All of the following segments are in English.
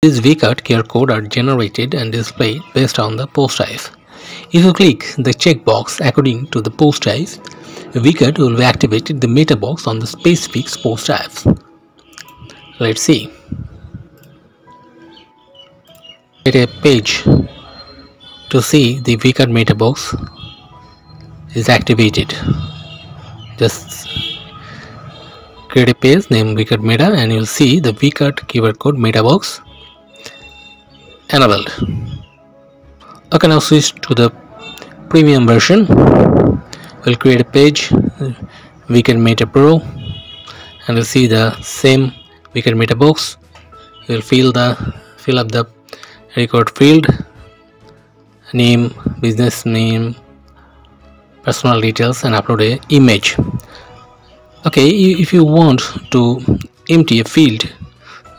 These vCard QR code are generated and displayed based on the post type. If you click the checkbox according to the post type, vCard will be activated the meta box on the specific post type. Let's see. Get a page to see the vCard meta box is activated. Just create a page named vCard meta and you'll see the vCard QR code meta box enabled. Okay, now switch to the premium version. We'll create a page vCard Meta Pro and you'll see the same vCard Meta box. You'll fill up the record field, name, business name, personal details, and upload a image. Okay, if you want to empty a field,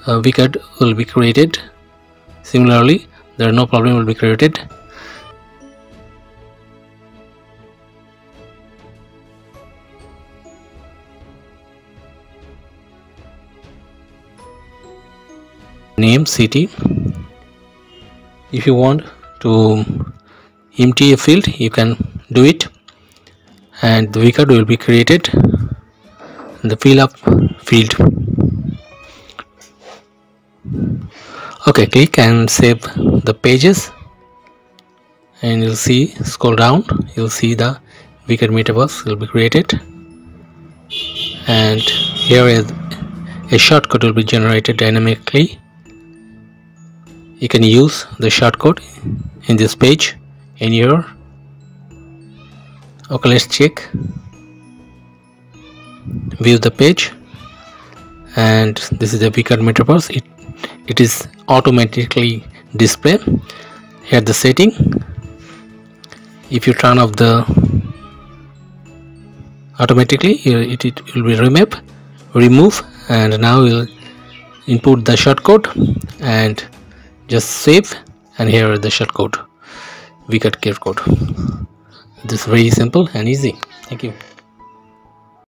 vCard will be created. Similarly, there are no problem will be created. Name, city. If you want to empty a field, you can do it, and the vCard will be created. The fill up field. Okay, click and save the pages and you'll see, scroll down, you'll see the vCard Meta box will be created, and here is a shortcode will be generated dynamically. You can use the shortcode in this page in your. Okay, let's check, view the page, and this is the vCard Meta box. It is automatically displayed. Here the setting, if you turn off the automatically it will be remove, and now we'll input the shortcode and just save, and here is the shortcode vCard QR code. This is very simple and easy. Thank you.